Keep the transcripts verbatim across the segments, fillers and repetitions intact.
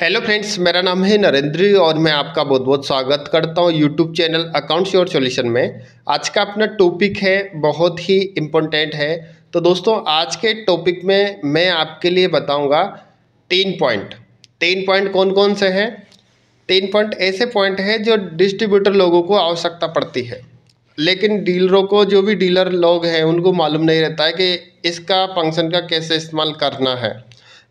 Hello friends, मेरा नाम है नरेंद्र और मैं आपका बहुत बहुत स्वागत करता हूं YouTube channel Account Sure Solution में। आज का अपना टॉपिक है बहुत ही इम्पोर्टेंट है। तो दोस्तों आज के टॉपिक में मैं आपके लिए बताऊंगा तीन पॉइंट। तीन पॉइंट कौन कौन से हैं? तीन पॉइंट ऐसे पॉइंट हैं जो डिस्ट्रीब्यूटर लोगों को आवश्यकता पड़ती है, लेकिन डीलरों को, जो भी डीलर लोग हैं, उनको मालूम नहीं रहता है कि इसका फंक्शन का कैसे इस्तेमाल करना है।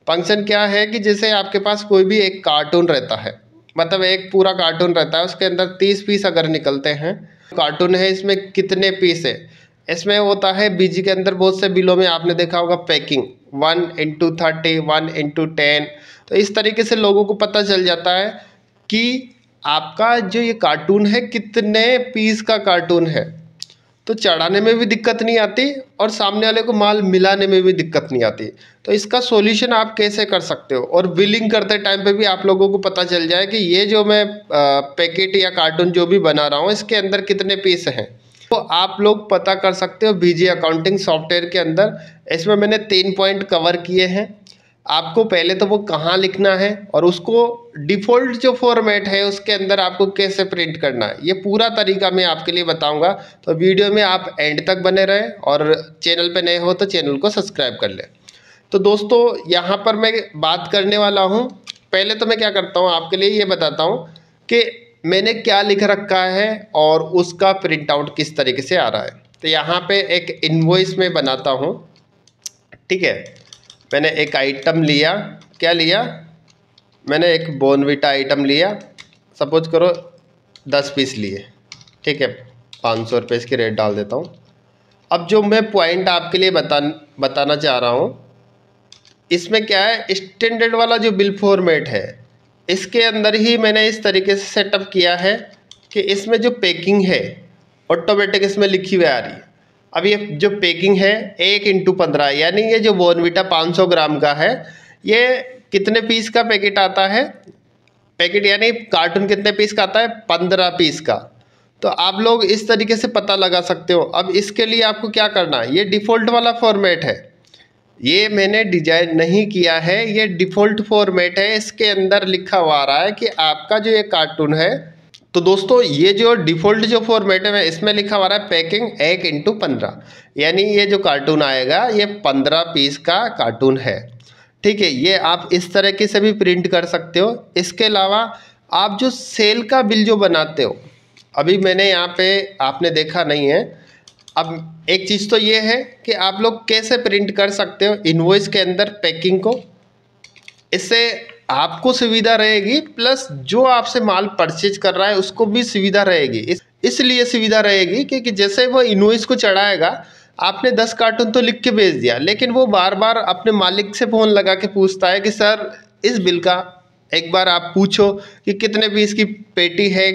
फंक्शन क्या है कि जैसे आपके पास कोई भी एक कार्टून रहता है, मतलब एक पूरा कार्टून रहता है, उसके अंदर तीस पीस अगर निकलते हैं, कार्टून है, इसमें कितने पीस है, इसमें होता है बीजी के अंदर बहुत से बिलों में आपने देखा होगा packing one into thirty one into ten. तो इस तरीके से लोगों को पता चल जाता है कि आपका जो ये कार्टून है कितने पीस का कार्टून है। तो चढ़ाने में भी दिक्कत नहीं आती और सामने वाले को माल मिलाने में भी दिक्कत नहीं आती। तो इसका सॉल्यूशन आप कैसे कर सकते हो, और बिलिंग करते टाइम पे भी आप लोगों को पता चल जाए कि ये जो मैं पैकेट या कार्टून जो भी बना रहा हूँ इसके अंदर कितने पीस हैं। तो आप लोग पता कर सकते हो बीजी अकाउंटिंग सॉफ्टवेयर के अंदर। इसमें मैंने तीन पॉइंट कवर किए हैं। आपको पहले तो वो कहाँ लिखना है और उसको डिफ़ॉल्ट जो फॉर्मेट है उसके अंदर आपको कैसे प्रिंट करना है, ये पूरा तरीका मैं आपके लिए बताऊंगा। तो वीडियो में आप एंड तक बने रहें और चैनल पे नए हो तो चैनल को सब्सक्राइब कर लें। तो दोस्तों यहाँ पर मैं बात करने वाला हूँ। पहले तो मैं क्या करता हूँ आपके लिए ये बताता हूँ कि मैंने क्या लिख रखा है और उसका प्रिंट आउट किस तरीके से आ रहा है। तो यहाँ पर एक इन्वॉइस में बनाता हूँ, ठीक है। मैंने एक आइटम लिया, क्या लिया, मैंने एक बोनविटा आइटम लिया, सपोज करो दस पीस लिए, ठीक है। पाँच सौ रुपये इसकी रेट डाल देता हूँ। अब जो मैं पॉइंट आपके लिए बता बताना चाह रहा हूँ, इसमें क्या है, स्टैंडर्ड वाला जो बिल फॉर्मेट है इसके अंदर ही मैंने इस तरीके से सेटअप किया है कि इसमें जो पैकिंग है ऑटोमेटिक इसमें लिखी हुई आ रही है। अब ये जो पैकिंग है एक इंटू पंद्रह, यानी ये जो बोनविटा पाँच सौ ग्राम का है, ये कितने पीस का पैकेट आता है, पैकेट यानी कार्टून कितने पीस का आता है, पंद्रह पीस का। तो आप लोग इस तरीके से पता लगा सकते हो। अब इसके लिए आपको क्या करना है, ये डिफ़ॉल्ट वाला फॉर्मेट है, ये मैंने डिजाइन नहीं किया है, ये डिफ़ॉल्ट फॉर्मेट है, इसके अंदर लिखा हुआ आ रहा है कि आपका जो ये कार्टून है। तो दोस्तों ये जो डिफ़ॉल्ट जो फॉर्मेट है इसमें लिखा हुआ है पैकिंग एक इंटू पंद्रह, यानी ये जो कार्टून आएगा ये पंद्रह पीस का कार्टून है, ठीक है। ये आप इस तरह के से भी प्रिंट कर सकते हो। इसके अलावा आप जो सेल का बिल जो बनाते हो, अभी मैंने यहाँ पे आपने देखा नहीं है। अब एक चीज़ तो ये है कि आप लोग कैसे प्रिंट कर सकते हो इनवॉइस के अंदर पैकिंग को, इससे आपको सुविधा रहेगी, प्लस जो आपसे माल परचेज कर रहा है उसको भी सुविधा रहेगी। इस इसलिए सुविधा रहेगी क्योंकि जैसे वो इनवॉइस को चढ़ाएगा, आपने दस कार्टून तो लिख के भेज दिया, लेकिन वो बार बार अपने मालिक से फ़ोन लगा के पूछता है कि सर इस बिल का एक बार आप पूछो कि कितने पीस की पेटी है,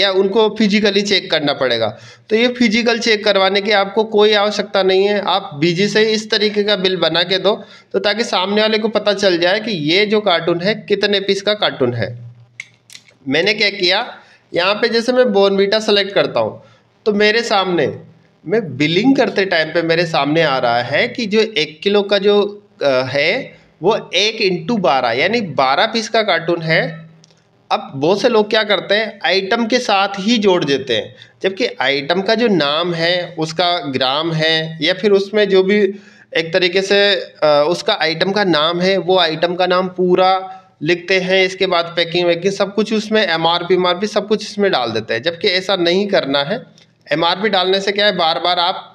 या उनको फिजिकली चेक करना पड़ेगा। तो ये फिजिकल चेक करवाने की आपको कोई आवश्यकता नहीं है। आप बीजी से इस तरीके का बिल बना के दो, तो ताकि सामने वाले को पता चल जाए कि ये जो कार्टून है कितने पीस का कार्टून है। मैंने क्या किया, यहाँ पे जैसे मैं बोनविटा सेलेक्ट करता हूँ तो मेरे सामने, मैं बिलिंग करते टाइम पर मेरे सामने आ रहा है कि जो एक किलो का जो है वो एक इंटू बारह, यानी बारह पीस का कार्टून है। अब बहुत से लोग क्या करते हैं, आइटम के साथ ही जोड़ देते हैं, जबकि आइटम का जो नाम है, उसका ग्राम है, या फिर उसमें जो भी एक तरीके से उसका आइटम का नाम है, वो आइटम का नाम पूरा लिखते हैं। इसके बाद पैकिंग वैकिंग सब कुछ उसमें, M R P M R P सब कुछ इसमें डाल देते हैं, जबकि ऐसा नहीं करना है। एम आर पी डालने से क्या है, बार बार आप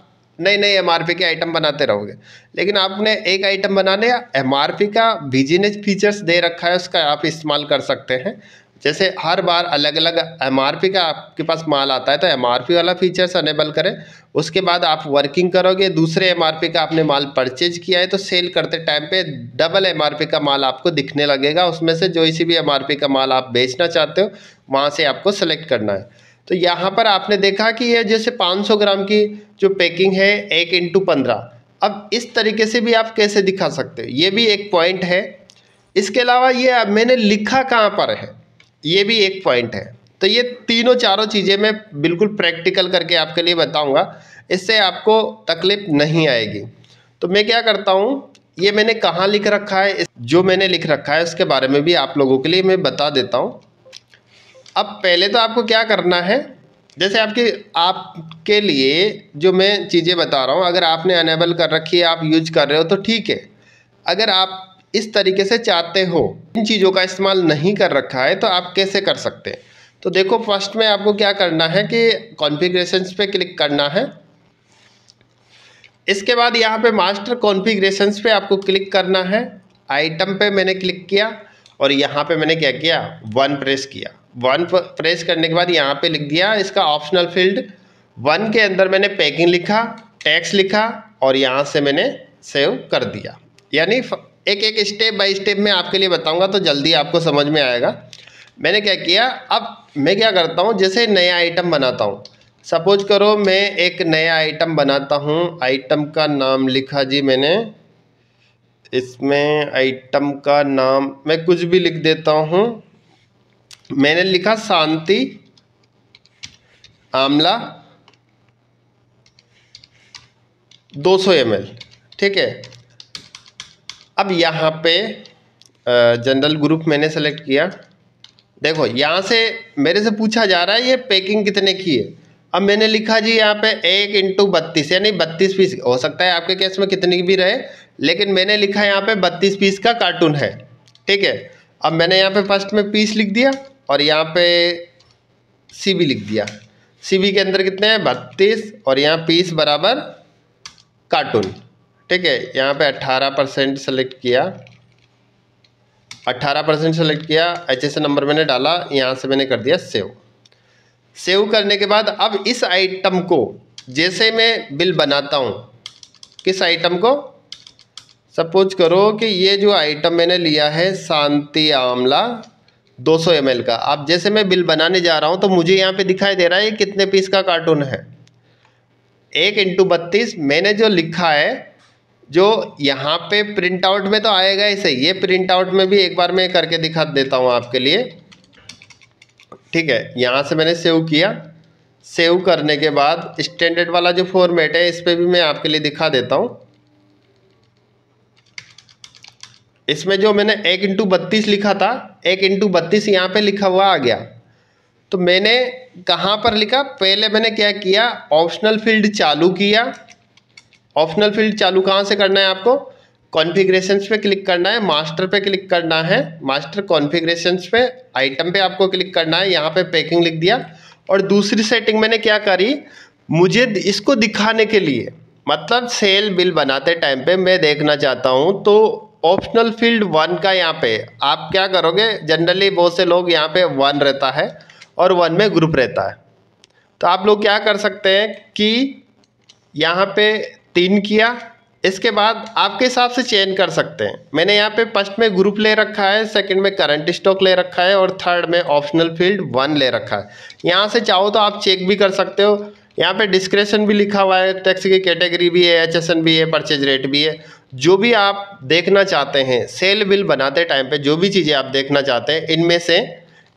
नई नई एम आर पी के आइटम बनाते रहोगे। लेकिन आपने एक आइटम बना लिया, एम आर पी का बीजी ने फीचर्स दे रखा है, उसका आप इस्तेमाल कर सकते हैं। जैसे हर बार अलग अलग एम आर पी का आपके पास माल आता है, तो एम आर पी वाला फीचर्स अनेबल करें। उसके बाद आप वर्किंग करोगे, दूसरे एम आर पी का आपने माल परचेज किया है, तो सेल करते टाइम पे डबल एम आर पी का माल आपको दिखने लगेगा। उसमें से जो इसी भी एम आर पी का माल आप बेचना चाहते हो, वहाँ से आपको सेलेक्ट करना है। तो यहाँ पर आपने देखा कि ये जैसे पाँच सौ ग्राम की जो पैकिंग है एक इंटू पंद्रह। अब इस तरीके से भी आप कैसे दिखा सकते हो, ये भी एक पॉइंट है। इसके अलावा ये मैंने लिखा कहाँ पर है, ये भी एक पॉइंट है। तो ये तीनों चारों चीज़ें मैं बिल्कुल प्रैक्टिकल करके आपके लिए बताऊंगा, इससे आपको तकलीफ नहीं आएगी। तो मैं क्या करता हूँ, ये मैंने कहाँ लिख रखा है, जो मैंने लिख रखा है उसके बारे में भी आप लोगों के लिए मैं बता देता हूँ। अब पहले तो आपको क्या करना है, जैसे आपके आपके लिए जो मैं चीज़ें बता रहा हूँ, अगर आपने अनेबल कर रखी है, आप यूज कर रहे हो तो ठीक है। अगर आप इस तरीके से चाहते हो, इन चीज़ों का इस्तेमाल नहीं कर रखा है, तो आप कैसे कर सकते हैं। तो देखो, फर्स्ट में आपको क्या करना है कि कॉन्फ़िगरेशंस पे क्लिक करना है। इसके बाद यहाँ पे मास्टर कॉन्फ़िगरेशंस पे आपको क्लिक करना है। आइटम पे मैंने क्लिक किया और यहाँ पे मैंने क्या किया, वन प्रेस किया। वन प्रेस करने के बाद यहाँ पे लिख दिया इसका ऑप्शनल फील्ड वन के अंदर मैंने पैकिंग लिखा, टैक्स लिखा और यहाँ से मैंने सेव कर दिया। यानी एक एक स्टेप बाय स्टेप मैं आपके लिए बताऊंगा तो जल्दी आपको समझ में आएगा। मैंने क्या किया, अब मैं क्या करता हूं, जैसे नया आइटम बनाता हूं, सपोज करो मैं एक नया आइटम बनाता हूं। आइटम का नाम लिखा जी मैंने, इसमें आइटम का नाम मैं कुछ भी लिख देता हूं। मैंने लिखा शांति आमला दो सौ एम एल, ठीक है। अब यहाँ पे जनरल ग्रुप मैंने सेलेक्ट किया। देखो यहाँ से मेरे से पूछा जा रहा है ये पैकिंग कितने की है। अब मैंने लिखा जी यहाँ पे एक इंटू बत्तीस, यानी बत्तीस पीस। हो सकता है आपके केस में कितनी भी रहे, लेकिन मैंने लिखा यहाँ पे बत्तीस पीस का कार्टून है, ठीक है। अब मैंने यहाँ पे फर्स्ट में पीस लिख दिया और यहाँ पे सी बी लिख दिया। सी बी के अंदर कितने हैं, बत्तीस, और यहाँ पीस बराबर कार्टून, ठीक है। यहाँ पे अठारह परसेंट सेलेक्ट किया, अठारह परसेंट सेलेक्ट किया, एच एस नंबर मैंने डाला, यहाँ से मैंने कर दिया सेव। सेव करने के बाद अब इस आइटम को जैसे मैं बिल बनाता हूँ, किस आइटम को, सपोज करो कि ये जो आइटम मैंने लिया है शांति आमला दो सौ एम एल का, अब जैसे मैं बिल बनाने जा रहा हूँ तो मुझे यहाँ पे दिखाई दे रहा है ये कितने पीस का कार्टून है, एक इंटू बत्तीस। मैंने जो लिखा है, जो यहाँ पे प्रिंट आउट में तो आएगा ऐसे, ये प्रिंट आउट में भी एक बार मैं करके दिखा देता हूँ आपके लिए, ठीक है। यहाँ से मैंने सेव किया। सेव करने के बाद स्टैंडर्ड वाला जो फॉर्मेट है इस पर भी मैं आपके लिए दिखा देता हूँ। इसमें जो मैंने एक इंटू बत्तीस लिखा था, एक इंटू बत्तीस यहाँ पर लिखा हुआ आ गया। तो मैंने कहाँ पर लिखा, पहले मैंने क्या किया, ऑप्शनल फील्ड चालू किया। ऑप्शनल फील्ड चालू कहाँ से करना है आपको, कॉन्फ़िगरेशंस पे क्लिक करना है, मास्टर पे क्लिक करना है, मास्टर कॉन्फ़िगरेशंस पे आइटम पे आपको क्लिक करना है। यहाँ पे पैकिंग लिख दिया और दूसरी सेटिंग मैंने क्या करी, मुझे इसको दिखाने के लिए, मतलब सेल बिल बनाते टाइम पे मैं देखना चाहता हूँ, तो ऑप्शनल फील्ड वन का यहाँ पे आप क्या करोगे, जनरली बहुत से लोग यहाँ पे वन रहता है और वन में ग्रुप रहता है, तो आप लोग क्या कर सकते हैं कि यहाँ पे तीन किया, इसके बाद आपके हिसाब से चेंज कर सकते हैं। मैंने यहाँ पे फर्स्ट में ग्रुप ले रखा है, सेकंड में करंट स्टॉक ले रखा है और थर्ड में ऑप्शनल फील्ड वन ले रखा है। यहाँ से चाहो तो आप चेक भी कर सकते हो। यहाँ पे डिस्क्रिप्शन भी लिखा हुआ है, टैक्स की कैटेगरी भी है, एचएसएन भी है, परचेज रेट भी है। जो भी आप देखना चाहते हैं सेल बिल बनाते टाइम पर, जो भी चीज़ें आप देखना चाहते हैं, इनमें से,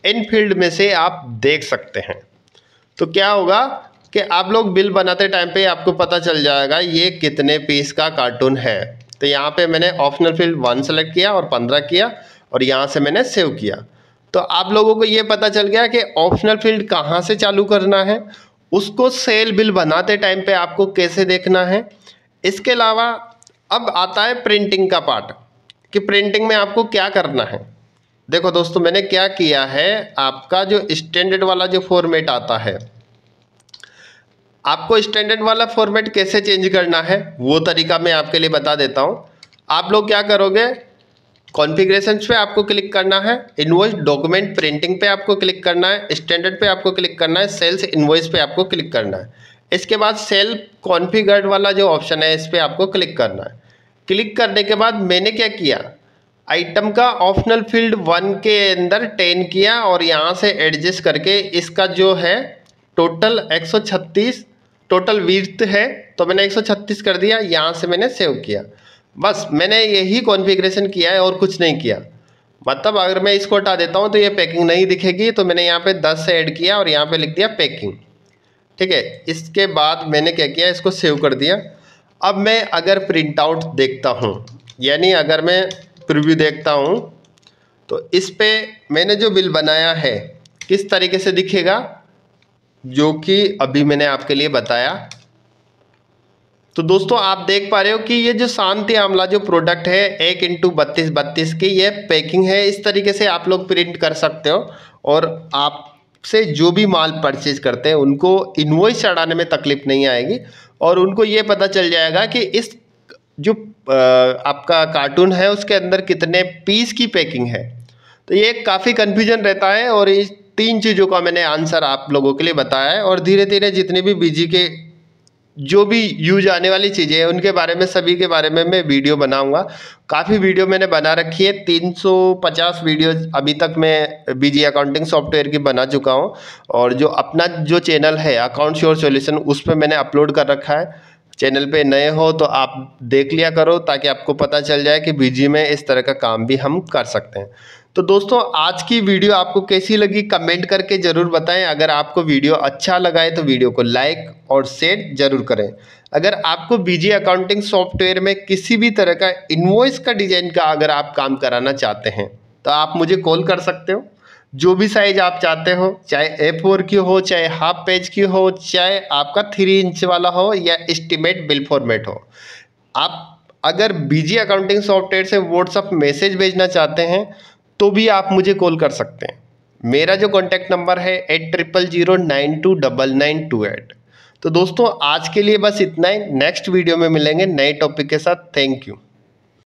इन फील्ड में से आप देख सकते हैं। तो क्या होगा कि आप लोग बिल बनाते टाइम पे आपको पता चल जाएगा ये कितने पीस का कार्टून है। तो यहाँ पे मैंने ऑप्शनल फील्ड वन सेलेक्ट किया और पंद्रह किया और यहाँ से मैंने सेव किया। तो आप लोगों को ये पता चल गया कि ऑप्शनल फील्ड कहाँ से चालू करना है, उसको सेल बिल बनाते टाइम पे आपको कैसे देखना है। इसके अलावा अब आता है प्रिंटिंग का पार्ट, कि प्रिंटिंग में आपको क्या करना है। देखो दोस्तों, मैंने क्या किया है, आपका जो स्टैंडर्ड वाला जो फॉर्मेट आता है, आपको स्टैंडर्ड वाला फॉर्मेट कैसे चेंज करना है वो तरीका मैं आपके लिए बता देता हूँ। आप लोग क्या करोगे, कॉन्फ़िगरेशंस पे आपको क्लिक करना है, इन्वॉइस डॉक्यूमेंट प्रिंटिंग पे आपको क्लिक करना है, स्टैंडर्ड पे आपको क्लिक करना है, सेल्स इन्वॉइस पे आपको क्लिक करना है। इसके बाद सेल कॉन्फ़िगर्ड वाला जो ऑप्शन है इस पर आपको क्लिक करना है। क्लिक करने के बाद मैंने क्या किया, आइटम का ऑप्शनल फील्ड वन के अंदर टेन किया और यहाँ से एडजस्ट करके इसका जो है टोटल एक सौ छत्तीस, टोटल विड्थ है तो मैंने एक सौ छत्तीस कर दिया। यहाँ से मैंने सेव किया। बस मैंने यही कॉन्फ़िगरेशन किया है और कुछ नहीं किया। मतलब अगर मैं इसको हटा देता हूँ तो ये पैकिंग नहीं दिखेगी, तो मैंने यहाँ पे दस से ऐड किया और यहाँ पे लिख दिया पैकिंग, ठीक है। इसके बाद मैंने क्या किया, इसको सेव कर दिया। अब मैं अगर प्रिंट आउट देखता हूँ, यानी अगर मैं प्रीव्यू देखता हूँ तो इस पे मैंने जो बिल बनाया है किस तरीके से दिखेगा, जो कि अभी मैंने आपके लिए बताया। तो दोस्तों आप देख पा रहे हो कि ये जो शांति आमला जो प्रोडक्ट है एक इंटू बत्तीस बत्तीस की ये पैकिंग है। इस तरीके से आप लोग प्रिंट कर सकते हो और आपसे जो भी माल परचेज करते हैं उनको इन्वॉइस चढ़ाने में तकलीफ नहीं आएगी और उनको ये पता चल जाएगा कि इस जो आपका कार्टून है उसके अंदर कितने पीस की पैकिंग है। तो ये काफ़ी कन्फ्यूजन रहता है और इस तीन चीज़ों का मैंने आंसर आप लोगों के लिए बताया है। और धीरे धीरे जितने भी बीजी के जो भी यूज आने वाली चीज़ें हैं उनके बारे में सभी के बारे में मैं वीडियो बनाऊंगा। काफ़ी वीडियो मैंने बना रखी है, तीन सौ पचास वीडियो अभी तक मैं बीजी अकाउंटिंग सॉफ्टवेयर की बना चुका हूं। और जो अपना जो चैनल है अकाउंट श्योर सॉल्यूशन उस पर मैंने अपलोड कर रखा है। चैनल पे नए हो तो आप देख लिया करो ताकि आपको पता चल जाए कि बीजी में इस तरह का काम भी हम कर सकते हैं। तो दोस्तों आज की वीडियो आपको कैसी लगी कमेंट करके ज़रूर बताएं। अगर आपको वीडियो अच्छा लगा है तो वीडियो को लाइक और शेयर ज़रूर करें। अगर आपको बीजी अकाउंटिंग सॉफ्टवेयर में किसी भी तरह का इन्वॉइस का डिज़ाइन का अगर आप काम कराना चाहते हैं तो आप मुझे कॉल कर सकते हो। जो भी साइज़ आप चाहते हो, चाहे ए फोर की हो, चाहे हाफ पेज की हो, चाहे आपका थ्री इंच वाला हो या एस्टिमेट बिल फॉर्मेट हो। आप अगर बीजी अकाउंटिंग सॉफ्टवेयर से व्हाट्सअप मैसेज भेजना चाहते हैं तो भी आप मुझे कॉल कर सकते हैं। मेरा जो कॉन्टैक्ट नंबर है eight triple zero nine two double nine two eight. तो दोस्तों आज के लिए बस इतना ही, नेक्स्ट वीडियो में मिलेंगे नए टॉपिक के साथ। Thank you.